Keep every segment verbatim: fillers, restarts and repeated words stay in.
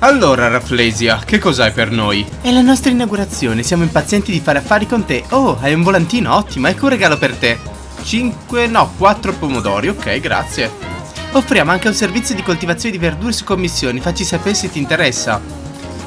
Allora, Rafflesia, che cos'hai per noi? È la nostra inaugurazione, siamo impazienti di fare affari con te. Oh, hai un volantino, ottimo, ecco un regalo per te. Cinque, no, quattro pomodori, ok, grazie. Offriamo anche un servizio di coltivazione di verdure su commissioni, facci sapere se ti interessa.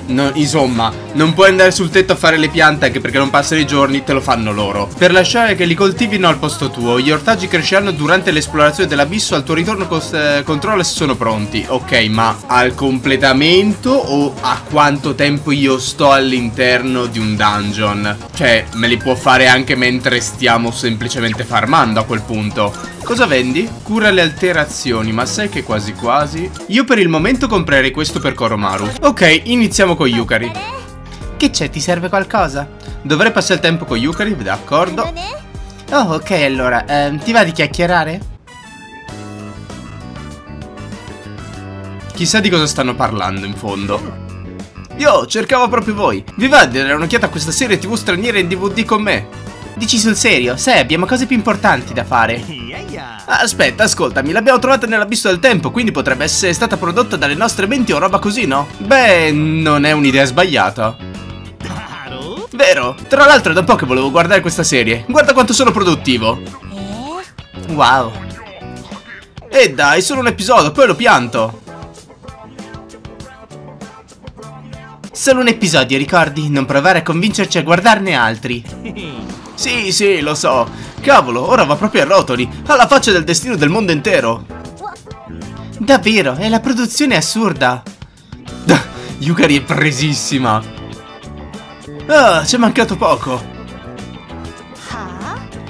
No, insomma, non puoi andare sul tetto a fare le piante anche perché non passano i giorni, te lo fanno loro. Per lasciare che li coltivino al posto tuo, gli ortaggi cresceranno durante l'esplorazione dell'abisso, al tuo ritorno eh, controlla se sono pronti. Ok, ma al completamento o a quanto tempo io sto all'interno di un dungeon? Cioè, me li può fare anche mentre stiamo semplicemente farmando a quel punto. Cosa vendi? Cura le alterazioni, ma sai che quasi quasi... Io per il momento comprerei questo per Koromaru. Ok, iniziamo con Yukari. Che c'è? Ti serve qualcosa? Dovrei passare il tempo con Yukari, d'accordo. Oh, ok, allora, eh, ti va di chiacchierare? Chissà di cosa stanno parlando in fondo. Io cercavo proprio voi. Vi va di dare un'occhiata a questa serie tv straniera in D V D con me? Dici sul serio? Sai, abbiamo cose più importanti da fare. Aspetta, ascoltami, l'abbiamo trovata nell'abisso del tempo, quindi potrebbe essere stata prodotta dalle nostre menti o roba così, no? Beh, non è un'idea sbagliata. Vero? Tra l'altro è da un po' che volevo guardare questa serie. Guarda quanto sono produttivo. Wow. E dai, solo un episodio, poi lo pianto. Solo un episodio, ricordi? Non provare a convincerci a guardarne altri. Sì, sì, lo so. Cavolo, ora va proprio a rotoli, alla faccia del destino del mondo intero. Davvero, è la produzione assurda. Yukari è presissima. Ah, ci è mancato poco.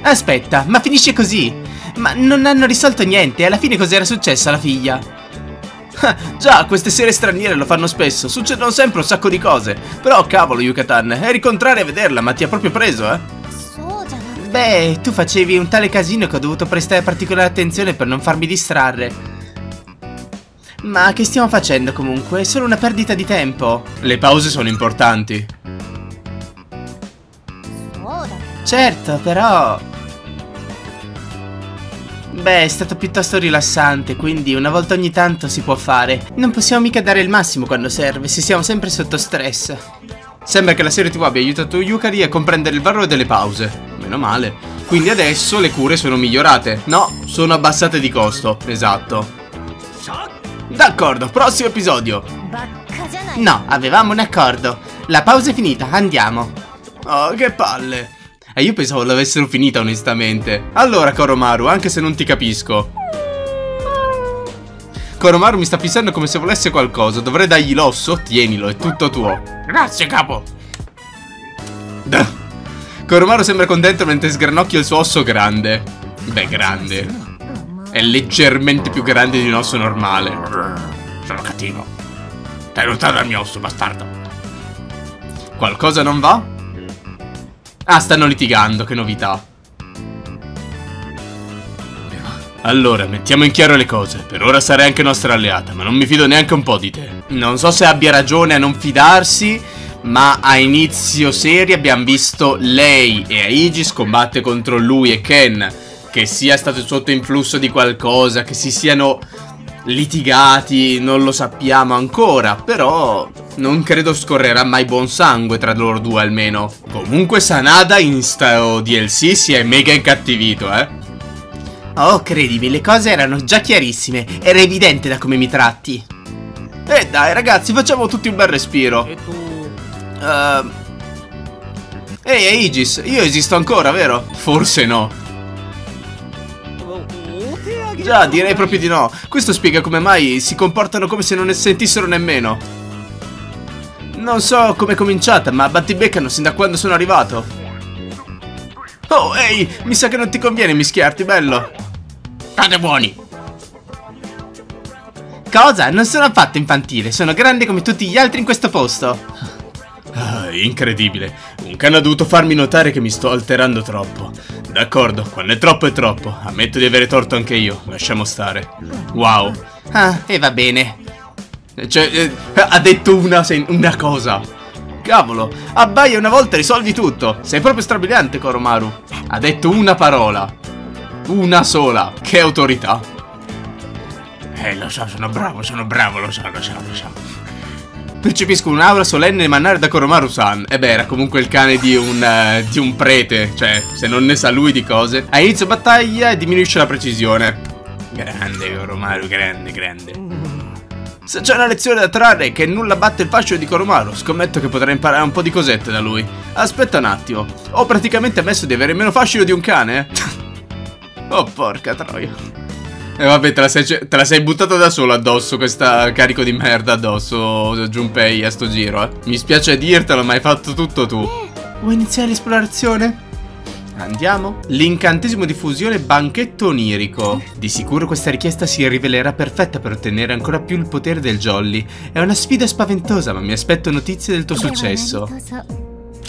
Aspetta, ma finisce così? Ma non hanno risolto niente, alla fine cos'era successo alla figlia? Già, queste serie straniere lo fanno spesso, succedono sempre un sacco di cose. Però cavolo, Yucatan, eri contrario a vederla, ma ti ha proprio preso, eh? Beh, tu facevi un tale casino che ho dovuto prestare particolare attenzione per non farmi distrarre. Ma che stiamo facendo comunque? È solo una perdita di tempo. Le pause sono importanti. Certo, però... Beh, è stato piuttosto rilassante, quindi una volta ogni tanto si può fare. Non possiamo mica dare il massimo quando serve, se siamo sempre sotto stress. Sembra che la serie tv abbia aiutato Yukari a comprendere il valore delle pause. Meno male. Quindi adesso le cure sono migliorate. No, sono abbassate di costo. Esatto. D'accordo, prossimo episodio. No, avevamo un accordo. La pausa è finita, andiamo. Oh, che palle. E eh, io pensavo l'avessero finita, onestamente. Allora, Koromaru, anche se non ti capisco. Koromaru mi sta fissando come se volesse qualcosa. Dovrei dargli l'osso? Tienilo, è tutto tuo. Grazie, capo. Duh. Koromaru sembra contento mentre sgranocchia il suo osso grande. Beh, grande. È leggermente più grande di un osso normale. Sono cattivo. T'hai lontano dal mio osso, bastardo. Qualcosa non va? Ah, stanno litigando, che novità. Allora, mettiamo in chiaro le cose. Per ora sarai anche nostra alleata, ma non mi fido neanche un po' di te. Non so se abbia ragione a non fidarsi... Ma a inizio serie abbiamo visto lei e Aigis combattere contro lui e Ken. Che sia stato sotto influsso di qualcosa, che si siano litigati, non lo sappiamo ancora. Però non credo scorrerà mai buon sangue tra loro due almeno. Comunque Sanada in sta D L C si è mega incattivito, eh. Oh, credimi, le cose erano già chiarissime. Era evidente da come mi tratti. E dai ragazzi, facciamo tutti un bel respiro. E tu? Uh... Ehi, hey, Aigis, io esisto ancora, vero? Forse no. Già, direi proprio di no. Questo spiega come mai si comportano come se non ne sentissero nemmeno. Non so come è cominciata, ma battibeccano sin da quando sono arrivato. Oh, ehi, hey, mi sa che non ti conviene mischiarti, bello. State buoni. Cosa? Non sono affatto infantile, sono grande come tutti gli altri in questo posto. Ah, incredibile. Un cane ha dovuto farmi notare che mi sto alterando troppo. D'accordo, quando è troppo è troppo. Ammetto di avere torto anche io, lasciamo stare. Wow. Ah, e va bene. Cioè, eh, ha detto una, una cosa. Cavolo, abbaia una volta e risolvi tutto. Sei proprio strabiliante, Koromaru. Ha detto una parola. Una sola, che autorità. Eh, lo so, sono bravo, sono bravo, lo so, lo so, lo so. Percepisco un'aura solenne emanare da Koromaru-san. E beh, era comunque il cane di un, uh, di un prete. Cioè, se non ne sa lui di cose. A inizio battaglia diminuisce la precisione. Grande Koromaru, grande, grande. Se c'è una lezione da trarre è che nulla batte il fascio di Koromaru. Scommetto che potrei imparare un po' di cosette da lui. Aspetta un attimo. Ho praticamente ammesso di avere meno fascino di un cane. Oh, porca troia. E eh vabbè, te la, sei, te la sei buttata da solo addosso, questa carico di merda addosso, Junpei, a sto giro, eh. Mi spiace dirtelo, ma hai fatto tutto tu. Vuoi iniziare l'esplorazione? Andiamo. L'incantesimo di fusione Banchetto onirico. Di sicuro questa richiesta si rivelerà perfetta per ottenere ancora più il potere del Jolly. È una sfida spaventosa, ma mi aspetto notizie del tuo successo.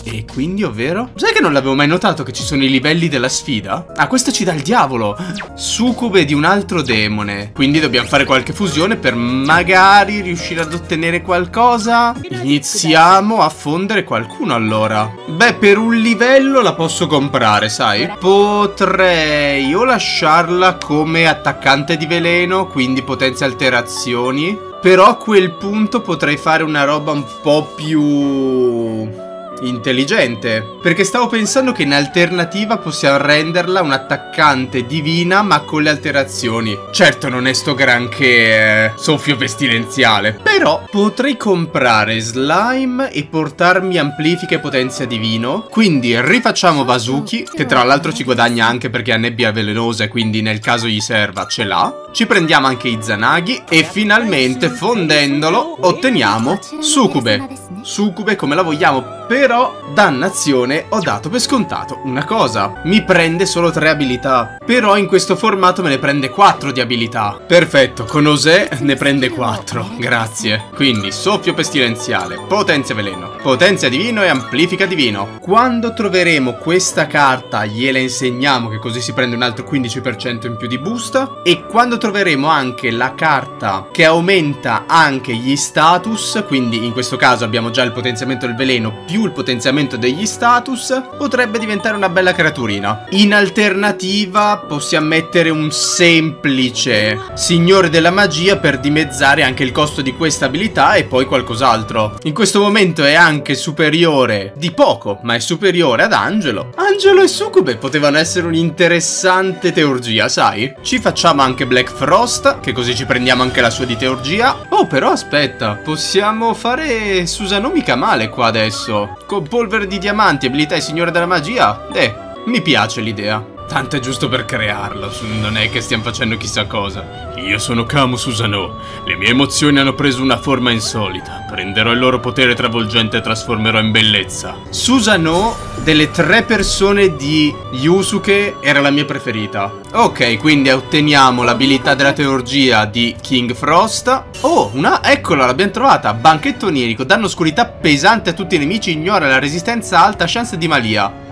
E quindi, ovvero? Sai che non l'avevo mai notato che ci sono i livelli della sfida? Ah, questo ci dà il diavolo! Succube di un altro demone. Quindi dobbiamo fare qualche fusione per magari riuscire ad ottenere qualcosa. Iniziamo a fondere qualcuno allora. Beh, per un livello la posso comprare, sai? Potrei o lasciarla come attaccante di veleno, quindi potenza alterazioni. Però a quel punto potrei fare una roba un po' più... intelligente, perché stavo pensando che in alternativa possiamo renderla un'attaccante divina ma con le alterazioni. Certo non è sto granché eh, Soffio pestilenziale, però potrei comprare slime e portarmi amplifica e potenza divino. Quindi rifacciamo Vasuki, che tra l'altro ci guadagna anche perché ha nebbia velenosa e quindi nel caso gli serva ce l'ha. Ci prendiamo anche i Zanaghi e finalmente fondendolo otteniamo Succube. Succube come la vogliamo, però dannazione ho dato per scontato una cosa. Mi prende solo tre abilità, però in questo formato me ne prende quattro di abilità. Perfetto, con Osè ne prende quattro, grazie. Quindi soffio pestilenziale, potenza veleno, potenza divino e amplifica divino. Quando troveremo questa carta gliela insegniamo, che così si prende un altro quindici per cento in più di busta. E quando troveremo anche la carta che aumenta anche gli status, quindi in questo caso abbiamo già il potenziamento del veleno più il potenziamento degli status, potrebbe diventare una bella creaturina. In alternativa possiamo mettere un semplice Signore della magia per dimezzare anche il costo di questa abilità e poi qualcos'altro. In questo momento è anche superiore di poco, ma è superiore ad Angelo. Angelo e Succube potevano essere un'interessante teurgia, sai? Ci facciamo anche Black Frost, che così ci prendiamo anche la sua di teurgia. Oh, però aspetta, possiamo fare Susanoo. Non mica male qua adesso. Con polvere di diamanti, abilità e signore della magia. Eh, mi piace l'idea. Tanto è giusto per crearlo, non è che stiamo facendo chissà cosa. Io sono Kamo Susanoo. Le mie emozioni hanno preso una forma insolita. Prenderò il loro potere travolgente e trasformerò in bellezza. Susanoo, delle tre persone di Yusuke, era la mia preferita. Ok, quindi otteniamo l'abilità della teurgia di King Frost. Oh, una... eccola, l'abbiamo trovata. Banchetto onirico, danno oscurità pesante a tutti i nemici, ignora la resistenza alta, chance di malia.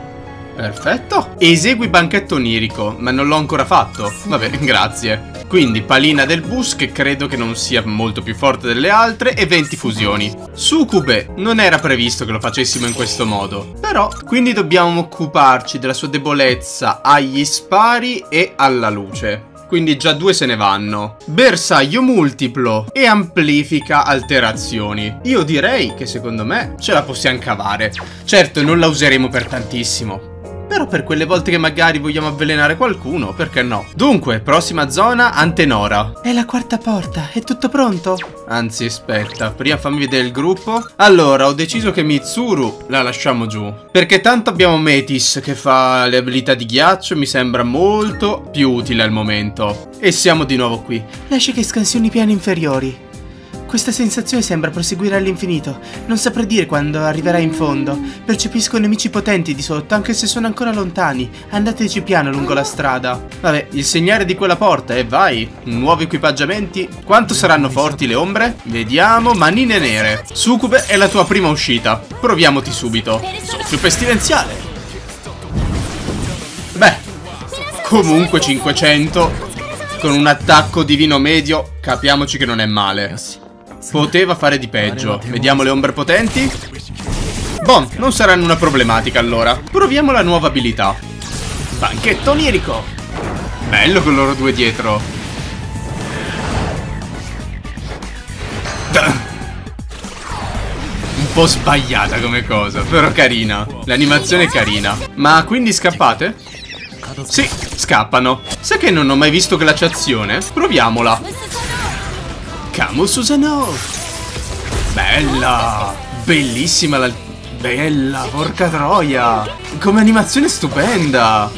Perfetto. Esegui banchetto onirico, ma non l'ho ancora fatto. Vabbè, grazie. Quindi palina del bus, che credo che non sia molto più forte delle altre, e venti fusioni. Succube, non era previsto che lo facessimo in questo modo, però. Quindi dobbiamo occuparci della sua debolezza agli spari e alla luce. Quindi già due se ne vanno. Bersaglio multiplo e amplifica alterazioni. Io direi che secondo me ce la possiamo cavare. Certo, non la useremo per tantissimo, però per quelle volte che magari vogliamo avvelenare qualcuno, perché no? Dunque, prossima zona, Antenora. È la quarta porta, è tutto pronto? Anzi, aspetta, prima fammi vedere il gruppo. Allora, ho deciso che Mitsuru la lasciamo giù, perché tanto abbiamo Metis che fa le abilità di ghiaccio, mi sembra molto più utile al momento. E siamo di nuovo qui. Lascia che scansioni i piani inferiori. Questa sensazione sembra proseguire all'infinito. Non saprei dire quando arriverà in fondo. Percepisco nemici potenti di sotto, anche se sono ancora lontani. Andateci piano lungo la strada. Vabbè, il segnale di quella porta, e eh, vai. Nuovi equipaggiamenti. Quanto saranno forti le ombre? Vediamo, manine nere. Succube, è la tua prima uscita. Proviamoti subito. Soffio pestilenziale. Beh, comunque cinquecento. Con un attacco divino medio, capiamoci che non è male. Poteva fare di peggio. Vediamo le ombre potenti. Boh, non saranno una problematica allora. Proviamo la nuova abilità. Banchetto onirico. Bello con loro due dietro. po' sbagliata come cosa, però carina. L'animazione è carina. Ma quindi scappate? Sì, scappano. Sai che non ho mai visto glaciazione? Proviamola. Camo Susanoo. Bella. Bellissima la... Bella, porca troia. Come animazione stupenda.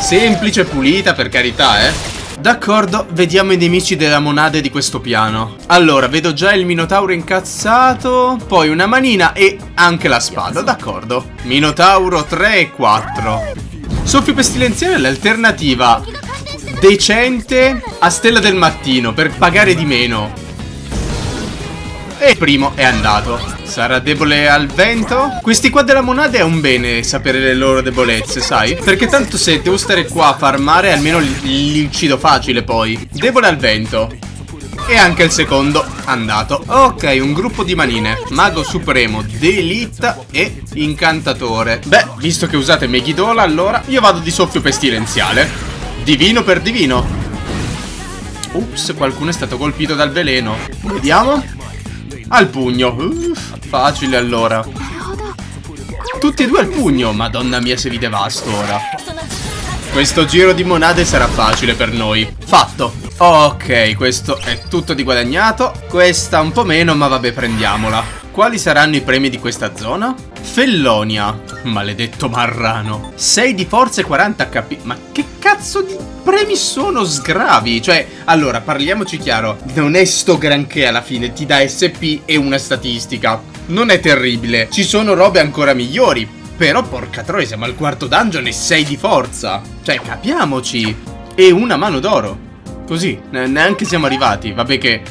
Semplice e pulita, per carità, eh. D'accordo, vediamo i nemici della monade di questo piano. Allora, vedo già il Minotauro incazzato, poi una manina e anche la spada, d'accordo. Minotauro tre e quattro. Soffio pestilenziale è l'alternativa decente a Stella del Mattino per pagare di meno. E il primo è andato. Sarà debole al vento? Questi qua della monade è un bene sapere le loro debolezze, sai? Perché tanto se devo stare qua a farmare almeno li, li uccido facile poi. Debole al vento. E anche il secondo andato. Ok, un gruppo di manine. Mago supremo, delita e incantatore. Beh, visto che usate Meghidola, allora io vado di soffio pestilenziale. Divino per divino. Ups, qualcuno è stato colpito dal veleno. Vediamo. Al pugno. Uff, facile allora. Tutti e due al pugno. Madonna mia se vi devasto ora. Questo giro di monade sarà facile per noi. Fatto. Ok, questo è tutto di guadagnato. Questa un po' meno, ma vabbè, prendiamola. Quali saranno i premi di questa zona? Fellonia. Maledetto marrano. sei di forza e quaranta acca pi. Ma che cazzo di premi sono sgravi? Cioè, allora, parliamoci chiaro. Non è sto granché alla fine. Ti dà esse pi e una statistica. Non è terribile. Ci sono robe ancora migliori. Però, porca troia, siamo al quarto dungeon e sei di forza. Cioè, capiamoci. E una mano d'oro. Così. Neanche siamo arrivati. Vabbè che,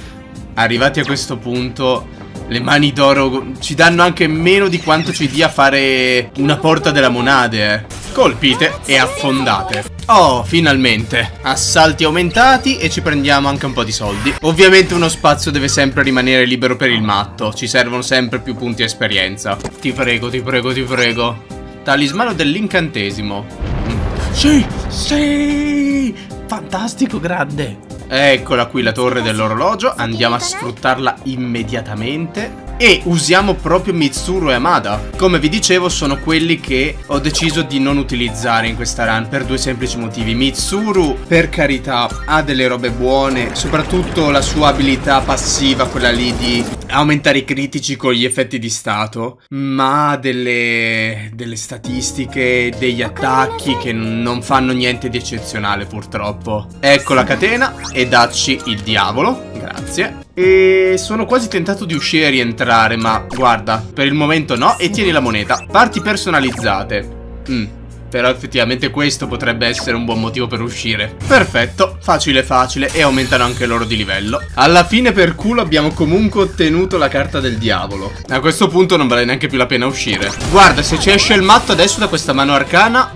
arrivati a questo punto... Le mani d'oro ci danno anche meno di quanto ci dia fare una porta della monade, eh. Colpite e affondate. Oh, finalmente. Assalti aumentati e ci prendiamo anche un po' di soldi. Ovviamente uno spazio deve sempre rimanere libero per il matto. Ci servono sempre più punti esperienza. Ti prego, ti prego, ti prego. Talismano dell'incantesimo. Sì, sì. Fantastico, grande. Eccola qui la torre dell'orologio, andiamo a sfruttarla immediatamente e usiamo proprio Mitsuru e Amada. Come vi dicevo sono quelli che ho deciso di non utilizzare in questa run per due semplici motivi. Mitsuru per carità ha delle robe buone, soprattutto la sua abilità passiva, quella lì di aumentare i critici con gli effetti di stato, ma ha delle, delle statistiche, degli attacchi che non fanno niente di eccezionale purtroppo. Ecco la catena e E dacci il diavolo. Grazie. E sono quasi tentato di uscire e rientrare, ma guarda, per il momento no. E tieni la moneta. Parti personalizzate. mm, Però effettivamente questo potrebbe essere un buon motivo per uscire. Perfetto, facile facile. E aumentano anche loro di livello. Alla fine per culo abbiamo comunque ottenuto la carta del diavolo. A questo punto non vale neanche più la pena uscire. Guarda, se ci esce il matto adesso da questa mano arcana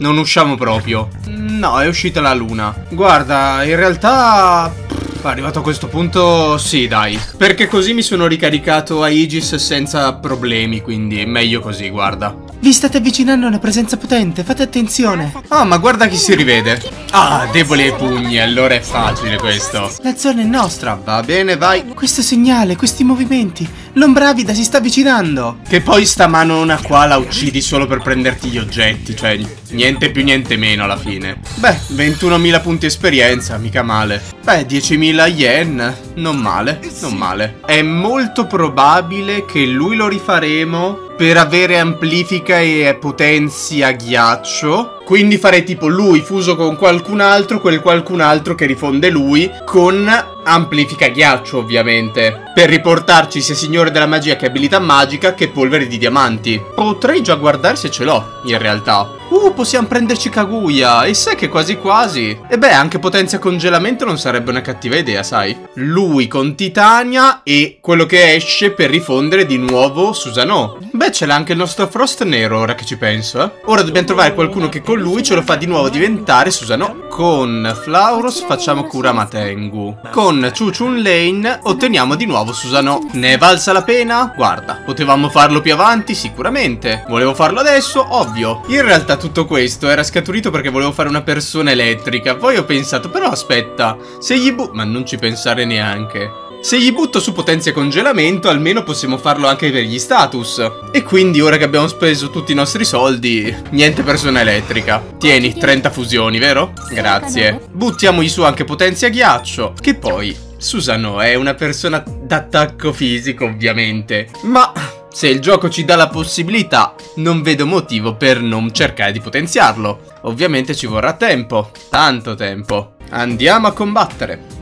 non usciamo proprio. No, è uscita la luna. Guarda, in realtà... Pff, arrivato a questo punto, sì, dai. Perché così mi sono ricaricato Aigis senza problemi, quindi è meglio così, guarda. Vi state avvicinando a una presenza potente, fate attenzione. Ah, oh, ma guarda chi si rivede. Ah, debole ai pugni, allora è facile questo. La zona è nostra. Va bene, vai. Questo segnale, questi movimenti. L'ombra avida si sta avvicinando. Che poi sta manona qua la uccidi solo per prenderti gli oggetti, cioè... Niente più niente meno alla fine. Beh, ventunomila punti esperienza, mica male. Beh, diecimila yen, non male, non male. È molto probabile che lui lo rifaremo per avere amplifica e potenzia ghiaccio. Quindi farei tipo lui fuso con qualcun altro, quel qualcun altro che rifonde lui con amplifica ghiaccio ovviamente, per riportarci sia Signore della magia che abilità magica che polvere di diamanti. Potrei già guardare se ce l'ho in realtà. Uh, possiamo prenderci Kaguya. E sai che quasi quasi. E beh, anche potenza congelamento non sarebbe una cattiva idea, sai. Lui con Titania e quello che esce per rifondere di nuovo Susanoo. Beh, ce l'ha anche il nostro Frost nero, ora che ci penso, eh. Ora dobbiamo trovare qualcuno che con lui ce lo fa di nuovo diventare Susanoo. Con Flauros facciamo Kuramatengu. Con Chu Chun Lane otteniamo di nuovo Susanoo. Ne è valsa la pena? Guarda, potevamo farlo più avanti sicuramente. Volevo farlo adesso? Ovvio. In realtà tutto questo era scaturito perché volevo fare una persona elettrica. Poi ho pensato, però aspetta, se gli bu... Ma non ci pensare neanche. Se gli butto su potenza e congelamento, almeno possiamo farlo anche per gli status. E quindi ora che abbiamo speso tutti i nostri soldi, niente persona elettrica. Tieni, trenta fusioni, vero? Grazie. Buttiamogli su anche potenza e ghiaccio, che poi Susanoo è una persona d'attacco fisico, ovviamente. Ma se il gioco ci dà la possibilità, non vedo motivo per non cercare di potenziarlo. Ovviamente ci vorrà tempo, tanto tempo. Andiamo a combattere.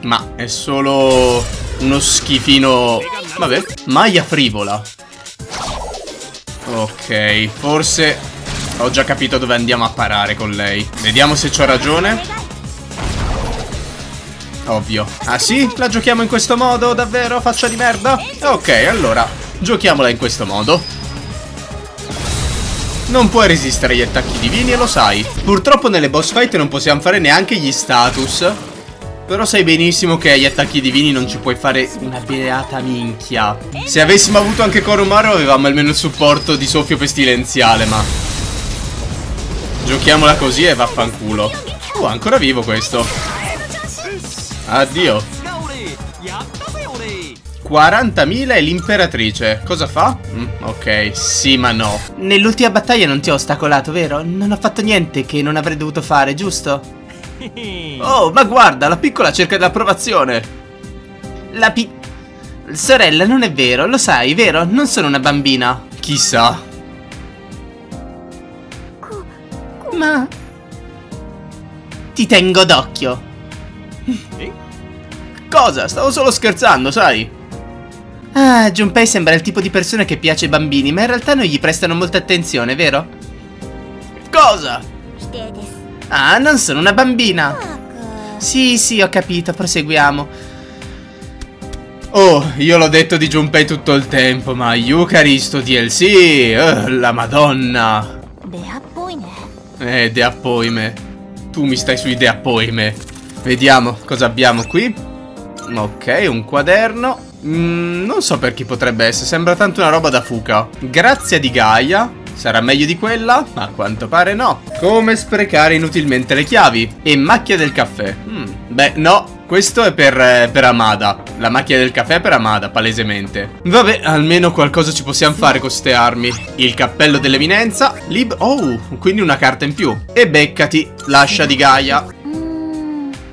Ma è solo uno schifino. Vabbè. Maglia frivola. Ok, forse ho già capito dove andiamo a parare con lei. Vediamo se c'ho ragione. Ovvio. Ah sì? La giochiamo in questo modo? Davvero? Faccia di merda? Ok, allora giochiamola in questo modo. Non puoi resistere agli attacchi divini e lo sai. Purtroppo nelle boss fight non possiamo fare neanche gli status. Però sai benissimo che agli attacchi divini non ci puoi fare una beata minchia. Se avessimo avuto anche Koromaru avevamo almeno il supporto di Soffio pestilenziale, ma giochiamola così e vaffanculo. Oh, ancora vivo questo. Addio. quarantamila e l'imperatrice. Cosa fa? Mm, ok, sì ma no. Nell'ultima battaglia non ti ho ostacolato, vero? Non ho fatto niente che non avrei dovuto fare, giusto? Oh, ma guarda, la piccola cerca dell'approvazione. La pi... Sorella, non è vero, lo sai, vero? Non sono una bambina. Chissà. Ma... ti tengo d'occhio. Cosa? Stavo solo scherzando, sai? Ah, Junpei sembra il tipo di persona che piace ai bambini, ma in realtà non gli prestano molta attenzione, vero? Cosa? Ah, non sono una bambina. Sì, sì, ho capito, proseguiamo. Oh, io l'ho detto di Junpei tutto il tempo, ma Yukari sto D L C, oh, la madonna. Eh, deappoime. Tu mi stai sui deappoime. Vediamo cosa abbiamo qui. Ok, un quaderno. mm, Non so per chi potrebbe essere, sembra tanto una roba da Fuka. Grazia di Gaia. Sarà meglio di quella? Ma a quanto pare no. Come sprecare inutilmente le chiavi. E macchia del caffè. Mm. Beh, no. Questo è per, eh, per Amada. La macchia del caffè è per Amada, palesemente. Vabbè, almeno qualcosa ci possiamo fare con ste armi. Il cappello dell'eminenza. Lib... Oh, quindi una carta in più. E beccati. L'ascia di Gaia. Mm.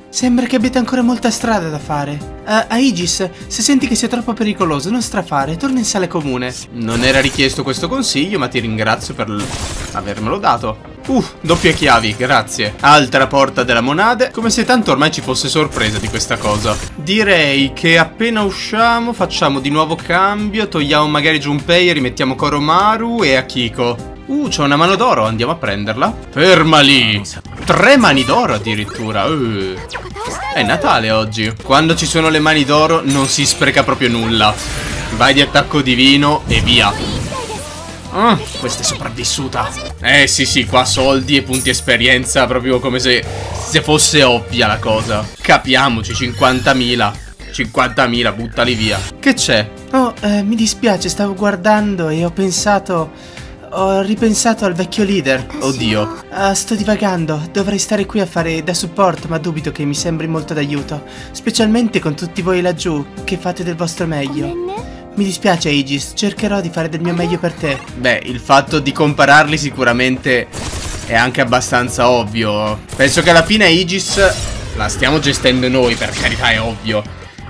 Sembra che abbiate ancora molta strada da fare. Uh, Aigis, se senti che sei troppo pericoloso, non strafare, torna in sala comune. Non era richiesto questo consiglio, ma ti ringrazio per avermelo dato. Uh, doppie chiavi, grazie. Altra porta della monade, come se tanto ormai ci fosse sorpresa di questa cosa. Direi che appena usciamo facciamo di nuovo cambio, togliamo magari Junpei e rimettiamo Koromaru e Akiko. Uh, c'ho una mano d'oro, andiamo a prenderla. Ferma lì. Tre mani d'oro addirittura. uh. È Natale oggi. Quando ci sono le mani d'oro non si spreca proprio nulla. Vai di attacco divino e via. ah, Questa è sopravvissuta. Eh sì sì, qua soldi e punti esperienza. Proprio come se, se fosse ovvia la cosa. Capiamoci, cinquantamila. cinquantamila, buttali via. Che c'è? Oh, eh, mi dispiace, stavo guardando e ho pensato... ho ripensato al vecchio leader. Oddio. uh, Sto divagando. Dovrei stare qui a fare da supporto, ma dubito che mi sembri molto d'aiuto, specialmente con tutti voi laggiù che fate del vostro meglio. Mi dispiace Aigis, cercherò di fare del mio meglio per te. Beh, il fatto di compararli sicuramente è anche abbastanza ovvio. Penso che alla fine Aigis la stiamo gestendo noi, per carità, è ovvio,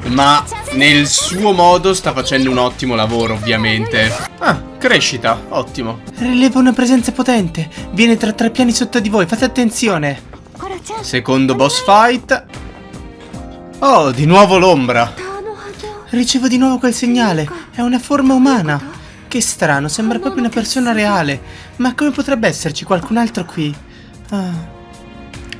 ma nel suo modo sta facendo un ottimo lavoro, ovviamente. Ah, crescita, ottimo. Rileva una presenza potente. Viene tra tre piani sotto di voi, fate attenzione. Secondo boss fight. Oh, di nuovo l'ombra. Ricevo di nuovo quel segnale. È una forma umana. Che strano, sembra proprio una persona reale. Ma come potrebbe esserci qualcun altro qui? Ah...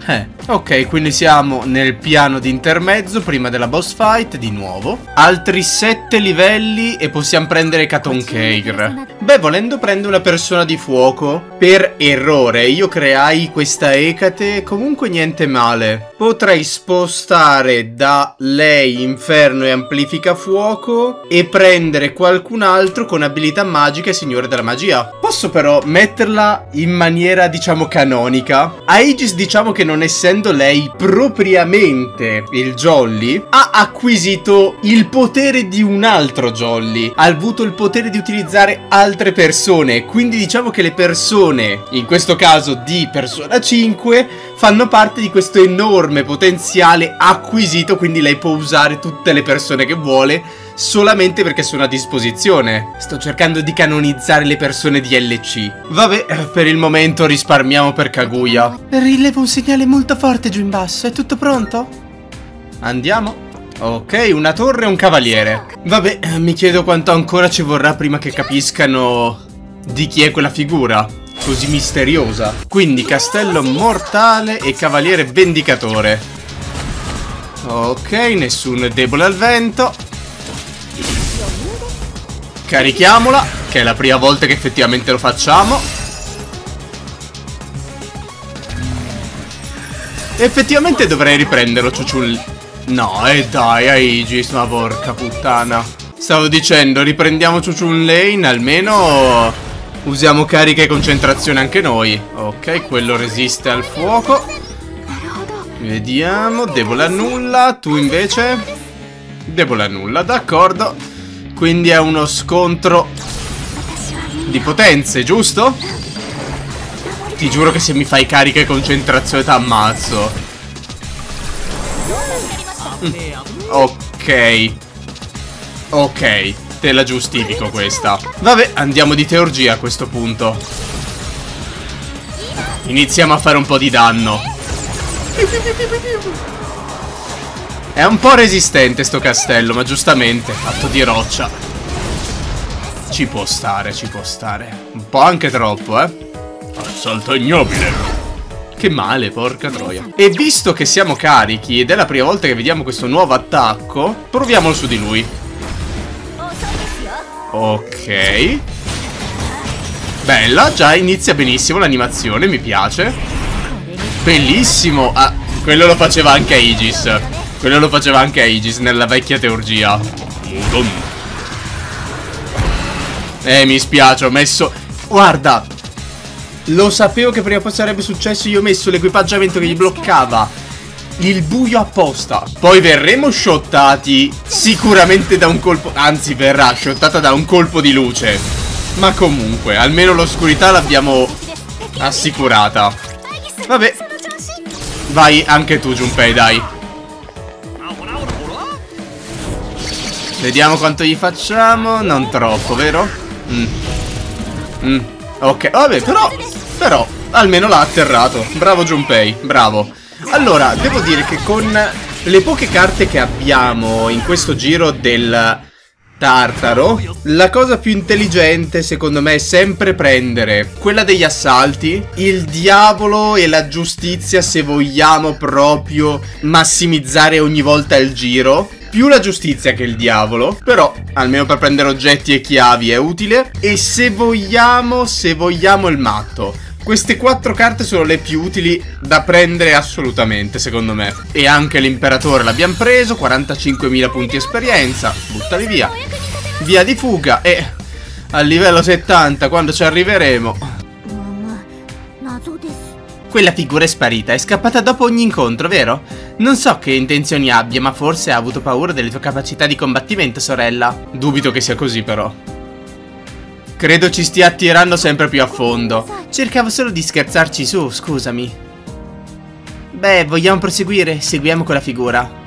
Eh, ok, quindi siamo nel piano di intermezzo prima della boss fight di nuovo. Altri sette livelli e possiamo prendere Katon Cake. Beh, volendo prendo una persona di fuoco. Per errore io creai questa Ecate, comunque niente male. potrei spostare da lei Inferno e Amplifica Fuoco e prendere qualcun altro con Abilità magica e Signore della magia. Posso però metterla in maniera, diciamo, canonica. Aigis, diciamo che non essendo lei propriamente il Jolly, ha acquisito il potere di un altro Jolly, ha avuto il potere di utilizzare altre persone, quindi diciamo che le persone, in questo caso di Persona cinque, fanno parte di questo enorme potenziale acquisito, quindi lei può usare tutte le persone che vuole solamente perché sono a disposizione. Sto cercando di canonizzare le persone di L C. Vabbè, per il momento risparmiamo per Kaguya. Rilevo un segnale molto forte giù in basso, è tutto pronto? Andiamo. Ok, una torre e un cavaliere. Vabbè, mi chiedo quanto ancora ci vorrà prima che capiscano di chi è quella figura così misteriosa. Quindi castello mortale e cavaliere vendicatore. Ok, nessuno è debole al vento. Carichiamola, che è la prima volta che effettivamente lo facciamo. Effettivamente dovrei riprenderlo, Chu Chun Lane. No, e eh dai, Aigis, ma porca puttana. Stavo dicendo, riprendiamo Chu Chun Lane, almeno usiamo carica e concentrazione anche noi. Ok, quello resiste al fuoco. Vediamo, debole a nulla, tu invece? Debole a nulla, d'accordo. Quindi è uno scontro di potenze, giusto? Ti giuro che se mi fai carica e concentrazione t'ammazzo. Ok. Ok, te la giustifico questa. Vabbè, andiamo di teurgia a questo punto. Iniziamo a fare un po' di danno. È un po' resistente sto castello, ma giustamente, fatto di roccia. Ci può stare, ci può stare. Un po' anche troppo, eh. Assalto ignobile. Che male, porca troia. E visto che siamo carichi ed è la prima volta che vediamo questo nuovo attacco, proviamolo su di lui. Ok. Bella, già inizia benissimo l'animazione, mi piace. Bellissimo. Ah, quello lo faceva anche Aigis. Quello lo faceva anche Aigis nella vecchia teurgia. Eh, mi spiace, ho messo... Guarda, lo sapevo che prima o poi sarebbe successo. Io ho messo l'equipaggiamento che gli bloccava il buio apposta. Poi verremo shottati sicuramente da un colpo. Anzi, verrà shottata da un colpo di luce. Ma comunque, almeno l'oscurità l'abbiamo assicurata. Vabbè. Vai anche tu, Junpei, dai. Vediamo quanto gli facciamo. Non troppo, vero? Mm. Mm. Ok, vabbè, però... Però, almeno l'ha atterrato. Bravo Junpei, bravo. Allora, devo dire che con le poche carte che abbiamo in questo giro del Tartaro, la cosa più intelligente secondo me è sempre prendere quella degli assalti, il diavolo e la giustizia se vogliamo proprio massimizzare ogni volta il giro. Più la giustizia che il diavolo, però almeno per prendere oggetti e chiavi è utile. E se vogliamo, se vogliamo il matto. Queste quattro carte sono le più utili da prendere assolutamente, secondo me. E anche l'imperatore l'abbiamo preso, quarantacinquemila punti esperienza, buttali via. Via di fuga e al livello settanta, quando ci arriveremo... Quella figura è sparita, è scappata dopo ogni incontro, vero? Non so che intenzioni abbia, ma forse ha avuto paura delle tue capacità di combattimento, sorella. Dubito che sia così, però. Credo ci stia attirando sempre più a fondo. Cercavo solo di scherzarci su, scusami. Beh, vogliamo proseguire? Seguiamo quella figura.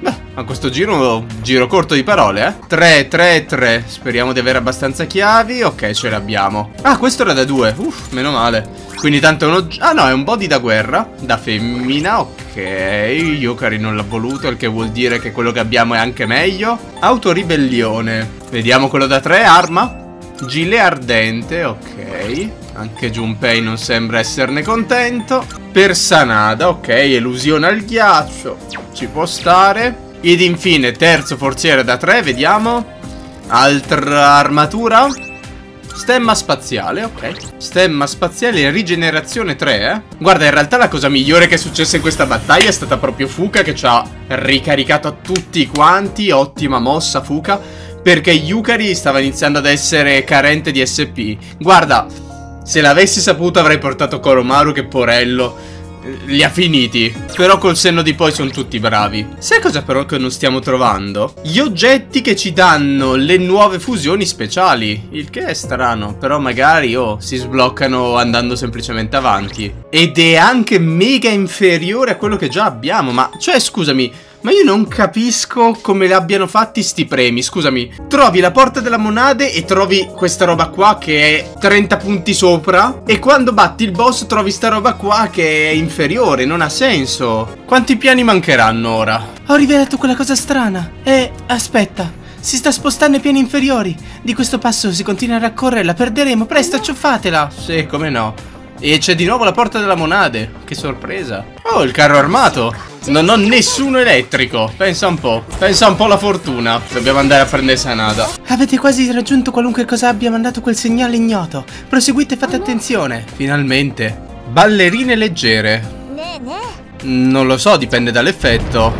Beh, a questo giro, giro corto di parole, eh. tre, tre, tre. Speriamo di avere abbastanza chiavi. Ok, ce l'abbiamo. Ah, questo era da due. Uff, meno male. Quindi tanto è uno... Ah no, è un body da guerra, da femmina, ok. Yukari non l'ha voluto, il che vuol dire che quello che abbiamo è anche meglio. Autoribellione. Vediamo quello da tre, arma. Gile ardente, ok. Anche Junpei non sembra esserne contento. Per Sanada, ok, elusione al ghiaccio. Ci può stare. Ed infine, terzo forziere da tre, vediamo. Altra armatura. Stemma spaziale, ok. Stemma spaziale, rigenerazione tre, eh. Guarda, in realtà la cosa migliore che è successa in questa battaglia è stata proprio Fuka, che ci ha ricaricato a tutti quanti. Ottima mossa Fuka, perché Yukari stava iniziando ad essere carente di S P. Guarda, se l'avessi saputo avrei portato Koromaru, che porello, li ha finiti. Però col senno di poi sono tutti bravi. Sai cosa però che non stiamo trovando? Gli oggetti che ci danno le nuove fusioni speciali. Il che è strano, però magari oh, si sbloccano andando semplicemente avanti. Ed è anche mega inferiore a quello che già abbiamo. Ma cioè scusami, ma io non capisco come l'abbiano fatti sti premi, scusami. Trovi la porta della monade e trovi questa roba qua che è trenta punti sopra, e quando batti il boss trovi sta roba qua che è inferiore, non ha senso. Quanti piani mancheranno ora? Ho rivelato quella cosa strana. E aspetta, si sta spostando ai piani inferiori. Di questo passo si continuerà a correre, la perderemo, presto acciuffatela. Sì, come no. E c'è di nuovo la porta della monade. Che sorpresa. Oh, il carro armato. Non ho nessuno elettrico. Pensa un po'. Pensa un po' alla fortuna. Dobbiamo andare a prendere Sanada. Avete quasi raggiunto qualunque cosa abbia mandato quel segnale ignoto. Proseguite e fate attenzione. Finalmente. Ballerine leggere. Non lo so, dipende dall'effetto.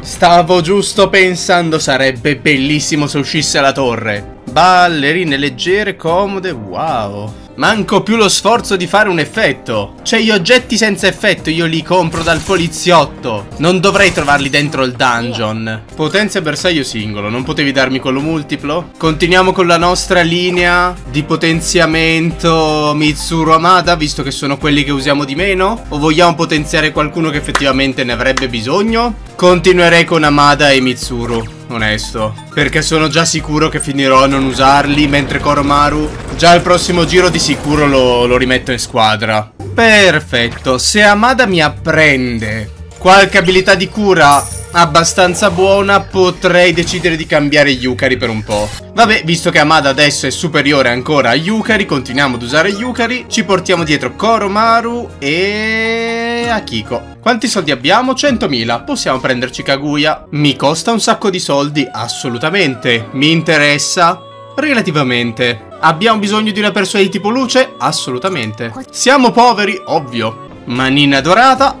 Stavo giusto pensando, sarebbe bellissimo se uscisse la torre. Ballerine leggere, comode, wow. Manco più lo sforzo di fare un effetto. Cioè gli oggetti senza effetto io li compro dal poliziotto. Non dovrei trovarli dentro il dungeon. Potenza bersaglio singolo, non potevi darmi quello multiplo? Continuiamo con la nostra linea di potenziamento Mitsuru Amada, visto che sono quelli che usiamo di meno. O vogliamo potenziare qualcuno che effettivamente ne avrebbe bisogno? Continuerei con Amada e Mitsuru, onesto, perché sono già sicuro che finirò a non usarli, mentre Koromaru già al prossimo giro di sicuro lo, lo rimetto in squadra. Perfetto, se Amada mi apprende qualche abilità di cura abbastanza buona, potrei decidere di cambiare Yukari per un po'. Vabbè, visto che Amada adesso è superiore ancora a Yukari, continuiamo ad usare Yukari. Ci portiamo dietro Koromaru e Akiko. Quanti soldi abbiamo? centomila. Possiamo prenderci Kaguya. Mi costa un sacco di soldi? Assolutamente. Mi interessa? Relativamente. Abbiamo bisogno di una persona di tipo luce? Assolutamente. Siamo poveri? Ovvio. Manina dorata.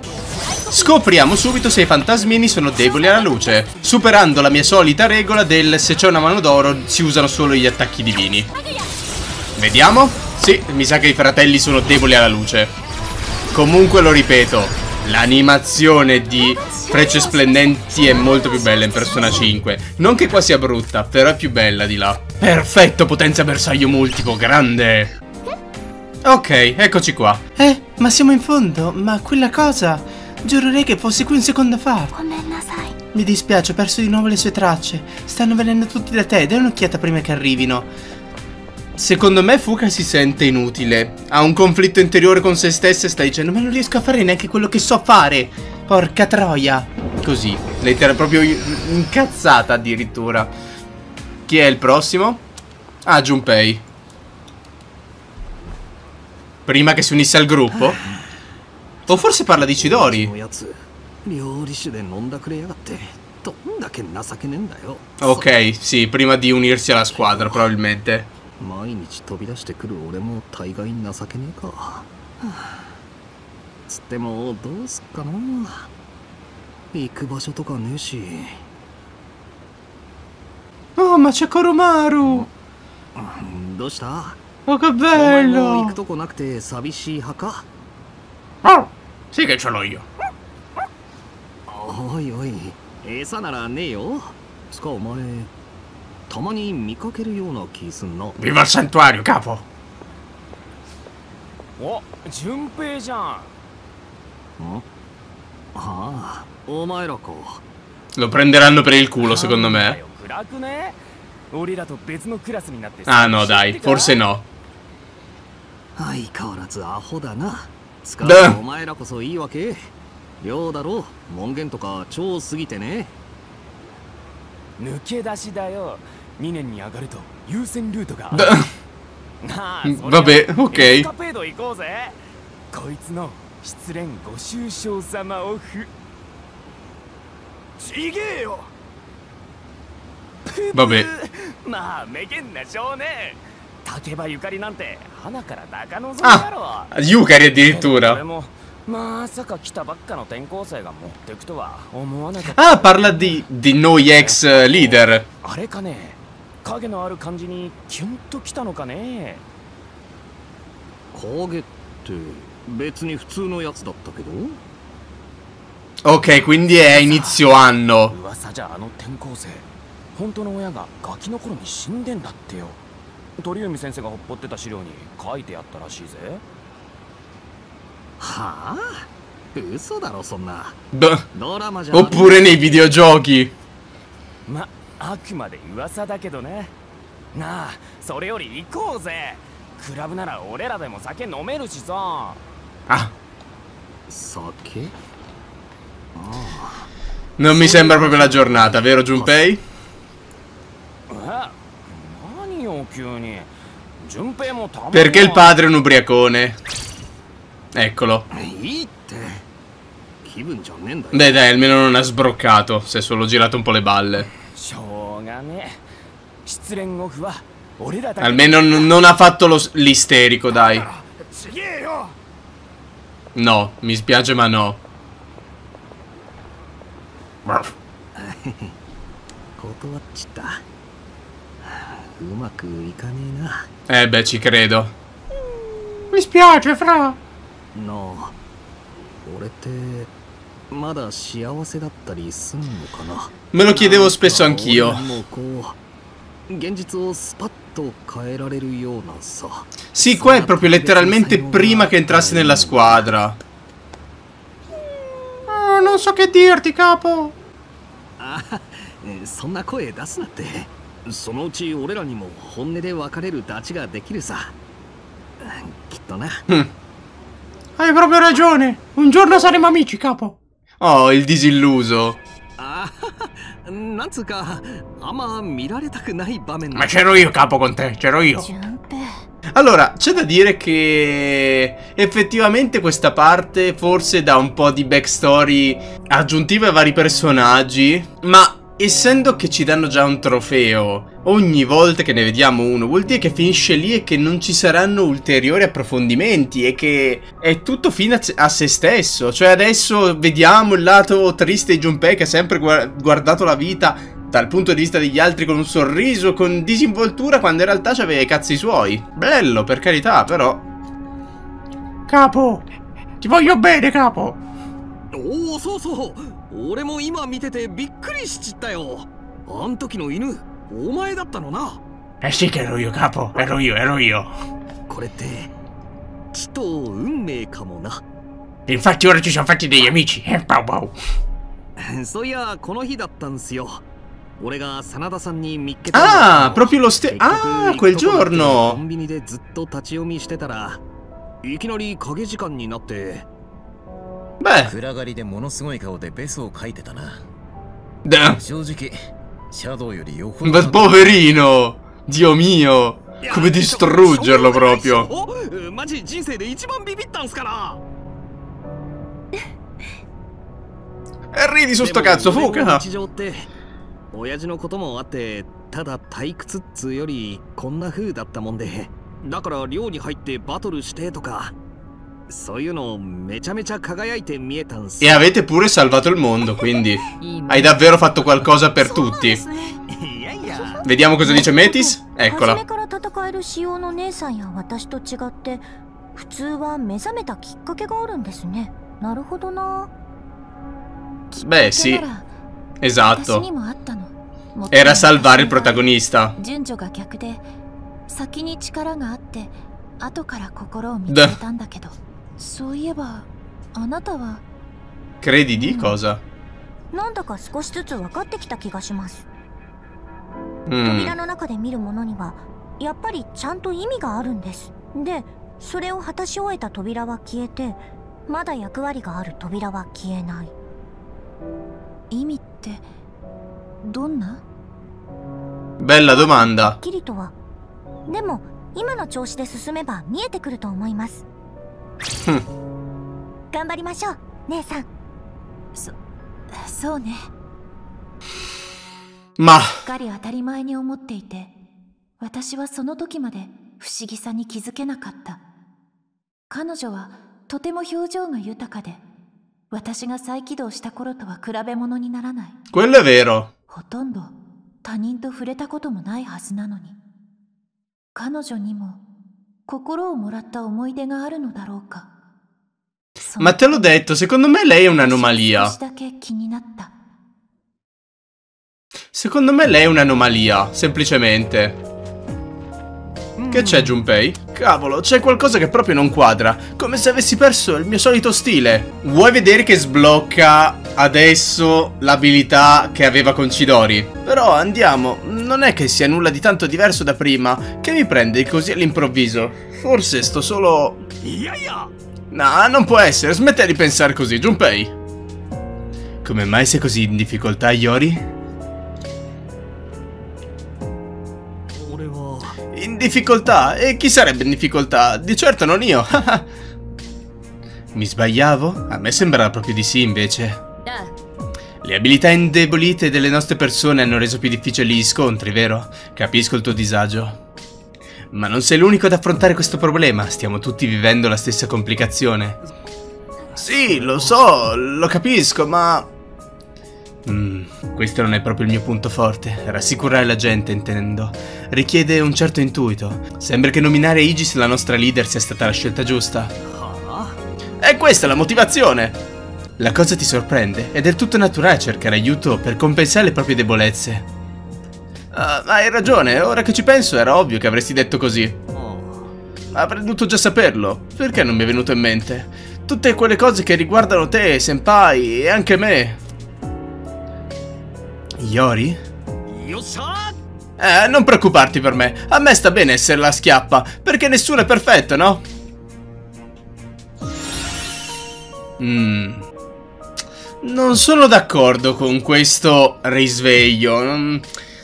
Scopriamo subito se i fantasmini sono deboli alla luce, superando la mia solita regola del se c'è una mano d'oro si usano solo gli attacchi divini. Vediamo? Sì, mi sa che i fratelli sono deboli alla luce. Comunque lo ripeto, l'animazione di Frecce Splendenti è molto più bella in Persona cinque. Non che qua sia brutta, però è più bella di là. Perfetto, potenza bersaglio multiplo, grande. Ok, eccoci qua. Eh, ma siamo in fondo, ma quella cosa... Giurerei che fossi qui un secondo fa. Mi dispiace, ho perso di nuovo le sue tracce. Stanno venendo tutti da te, dai un'occhiata prima che arrivino. Secondo me Fuka si sente inutile. Ha un conflitto interiore con se stesso e sta dicendo: ma non riesco a fare neanche quello che so fare. Porca troia. Così, lettera proprio incazzata addirittura. Chi è il prossimo? Ah, Junpei. Prima che si unisse al gruppo? O forse parla di Chidori. Ok, sì, prima di unirsi alla squadra probabilmente. Oh, ma c'è Koromaru. Oh, che bello. Oh, sì che ce l'ho io. Oi oi, esa nara ne yo. Suka omare. Viva il santuario, capo! Oh, Junpei-san. Lo prenderanno per il culo, secondo me. Ah no, dai, forse no. Beh. Vabbè, ok. Vabbè. Ah, Yukari addirittura. Ah, parla di, di noi ex leader. Ok, quindi è inizio anno. Oppure nei videogiochi. Ma ah. Non mi sembra proprio la giornata, vero Junpei? Perché il padre è un ubriacone. Eccolo. Dai dai, almeno non ha sbroccato. Si è solo girato un po' le balle. Almeno non ha fatto lo, l'isterico, dai. No, mi spiace ma no. Eh beh, ci credo. Mi spiace, fra. No. Me lo chiedevo spesso anch'io. Sì, qua è proprio letteralmente prima che entrassi nella squadra. Oh, non so che dirti, capo. Mm. Hai proprio ragione. Un giorno saremo amici, capo. Oh, il disilluso. Ma c'ero io, capo, con te, c'ero io. Allora, c'è da dire che effettivamente questa parte forse dà un po' di backstory aggiuntiva ai vari personaggi, ma essendo che ci danno già un trofeo ogni volta che ne vediamo uno, vuol dire che finisce lì e che non ci saranno ulteriori approfondimenti e che è tutto fine a se stesso. Cioè adesso vediamo il lato triste di Junpei, che ha sempre guardato la vita dal punto di vista degli altri con un sorriso, con disinvoltura, quando in realtà c'aveva i cazzi suoi. Bello, per carità, però. Capo, ti voglio bene, capo. Oh, so so. Eh sì che ero io, capo, ero io, ero io. Infatti ora ci sono fatti degli amici, eh, pow pow. Ah, proprio lo stesso. Ah, quel giorno. Beh. Beh, poverino. Dio mio, come distruggerlo proprio. E ridi su sto cazzo, Fuka. E avete pure salvato il mondo, quindi hai davvero fatto qualcosa per tutti. Vediamo cosa dice Metis. Eccola. Beh sì, esatto. Era salvare il protagonista. Duh. Credi di cosa? Mm. Bella domanda. Ma 不思議さに気づけなかった。彼女はとても表情が豊かで、私が再起動した頃とは比べ物にならない。Quello è vero。ほとんど他人と触れたこともないはずなのに、彼女にも心をもらった思い出があるのだろうか。Ma te l'ho detto, secondo me lei è un'anomalia. Secondo me lei è un'anomalia, semplicemente. Che c'è, Junpei? Cavolo, c'è qualcosa che proprio non quadra. Come se avessi perso il mio solito stile. Vuoi vedere che sblocca adesso l'abilità che aveva con Chidori? Però andiamo, non è che sia nulla di tanto diverso da prima. Che mi prende così all'improvviso? Forse sto solo... No, non può essere, smetta di pensare così, Junpei. Come mai sei così in difficoltà, Yori? In difficoltà? E chi sarebbe in difficoltà? Di certo non io. Mi sbagliavo? A me sembrava proprio di sì, invece. Le abilità indebolite delle nostre persone hanno reso più difficili gli scontri, vero? Capisco il tuo disagio. Ma non sei l'unico ad affrontare questo problema, stiamo tutti vivendo la stessa complicazione. Sì, lo so, lo capisco, ma... Mm, questo non è proprio il mio punto forte, rassicurare la gente intendo. Richiede un certo intuito. Sembra che nominare Aigis la nostra leader sia stata la scelta giusta. E questa è la motivazione! La cosa ti sorprende, è del tutto naturale cercare aiuto per compensare le proprie debolezze. Uh, hai ragione, ora che ci penso era ovvio che avresti detto così. Avrei dovuto già saperlo, perché non mi è venuto in mente? Tutte quelle cose che riguardano te, senpai, e anche me. Yori? Eh, non preoccuparti per me, a me sta bene essere la schiappa, perché nessuno è perfetto, no? Mmm... Non sono d'accordo con questo risveglio, non...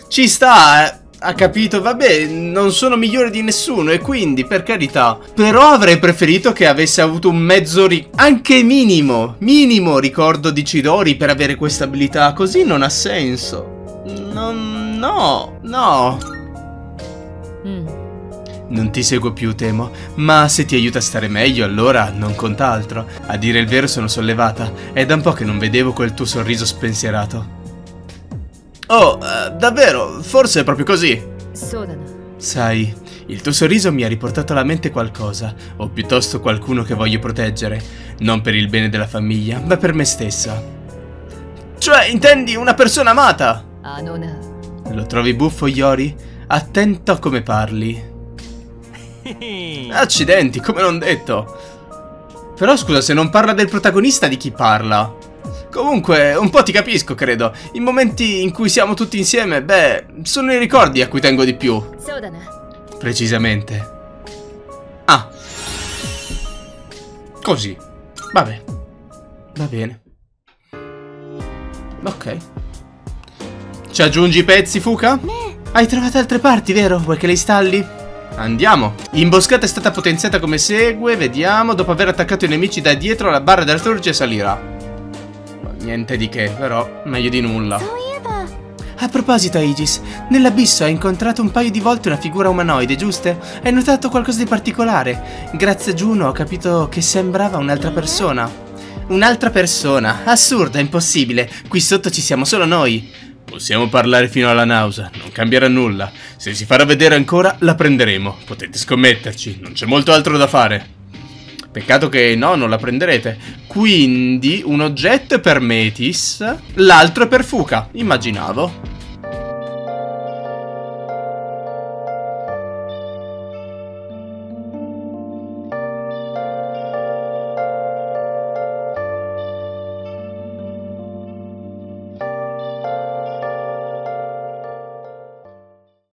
Ci sta, eh. Ha capito, vabbè, non sono migliore di nessuno e quindi, per carità. Però avrei preferito che avesse avuto un mezzo, anche minimo, minimo ricordo di Chidori per avere questa abilità, così non ha senso. No, no, no. Mm. Non ti seguo più, temo, ma se ti aiuta a stare meglio, allora non conta altro. A dire il vero sono sollevata, è da un po' che non vedevo quel tuo sorriso spensierato. Oh, eh, davvero, forse è proprio così. Sai, il tuo sorriso mi ha riportato alla mente qualcosa, o piuttosto qualcuno che voglio proteggere, non per il bene della famiglia, ma per me stessa. Cioè, intendi una persona amata? Ah, non è. Lo trovi buffo, Yori? Attento a come parli. Accidenti, come non detto. Però scusa, se non parla del protagonista, di chi parla? Comunque, un po' ti capisco, credo. I momenti in cui siamo tutti insieme, beh, sono i ricordi a cui tengo di più. Precisamente. Ah. Così. Vabbè. Va bene. Ok. Ci aggiungi i pezzi, Fuka? Hai trovato altre parti, vero? Vuoi che le installi? Andiamo. L'imboscata è stata potenziata come segue. Vediamo. Dopo aver attaccato i nemici da dietro, la barra della torcia salirà. Niente di che, però meglio di nulla. A proposito, Aigis, nell'abisso hai incontrato un paio di volte una figura umanoide, giusto? Hai notato qualcosa di particolare? Grazie a Juno ho capito che sembrava un'altra persona. Un'altra persona? Assurda, impossibile. Qui sotto ci siamo solo noi. Possiamo parlare fino alla nausea, non cambierà nulla. Se si farà vedere ancora, la prenderemo. Potete scommetterci, non c'è molto altro da fare. Peccato che no, non la prenderete. Quindi un oggetto è per Metis, l'altro è per Fuka, immaginavo.